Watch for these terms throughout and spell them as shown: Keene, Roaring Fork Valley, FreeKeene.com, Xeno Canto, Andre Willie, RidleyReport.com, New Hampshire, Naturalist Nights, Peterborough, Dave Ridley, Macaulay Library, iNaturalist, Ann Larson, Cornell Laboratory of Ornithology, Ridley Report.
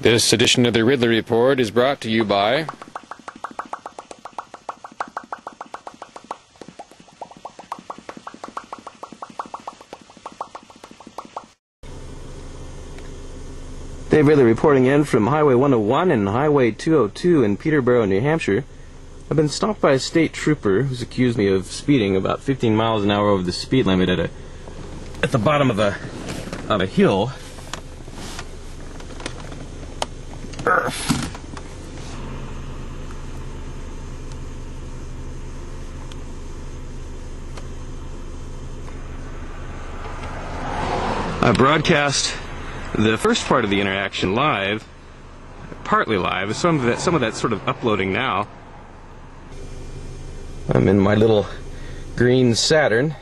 This edition of the Ridley Report is brought to you by Dave Ridley reporting in from Highway 101 and Highway 202 in Peterborough, New Hampshire. I've been stopped by a state trooper who's accused me of speeding about 15 miles an hour over the speed limit at the bottom of a hill. I broadcast the first part of the interaction live, partly live, some of that sort of uploading now. I'm in my little green Saturn.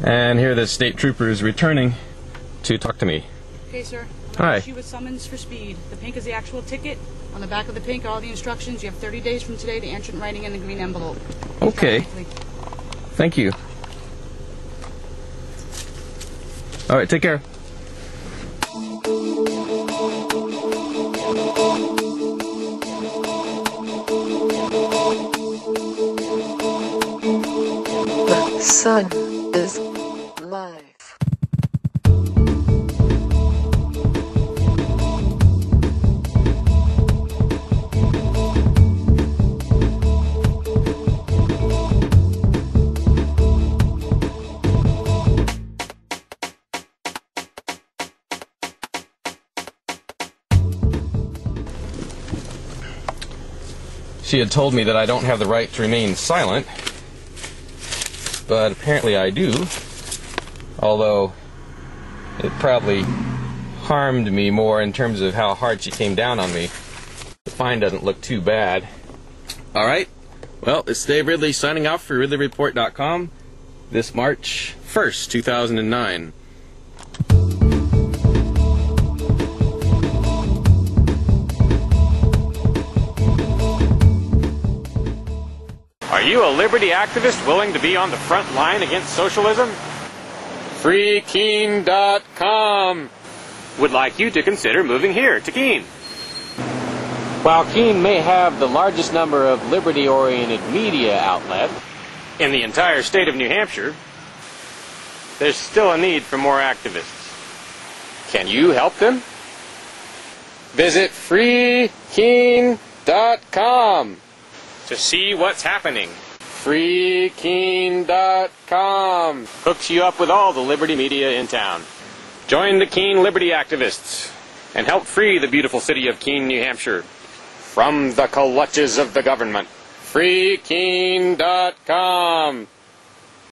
And here the state trooper is returning to talk to me. Okay, sir. Hi. She was summons for speed. The pink is the actual ticket. On the back of the pink are all the instructions. You have 30 days from today to answer in writing in the green envelope. Okay. Thank you. All right, take care. The sun is life. She had told me that I don't have the right to remain silent, but apparently I do, although it probably harmed me more in terms of how hard she came down on me. The fine doesn't look too bad. All right, well, it's Dave Ridley signing off for RidleyReport.com this March 1st, 2009. Are you a liberty activist willing to be on the front line against socialism? FreeKeene.com would like you to consider moving here to Keene. While Keene may have the largest number of liberty-oriented media outlets in the entire state of New Hampshire, there's still a need for more activists. Can you help them? Visit FreeKeene.com to see what's happening. FreeKeene.com hooks you up with all the liberty media in town. Join the Keene liberty activists and help free the beautiful city of Keene, New Hampshire from the clutches of the government. FreeKeene.com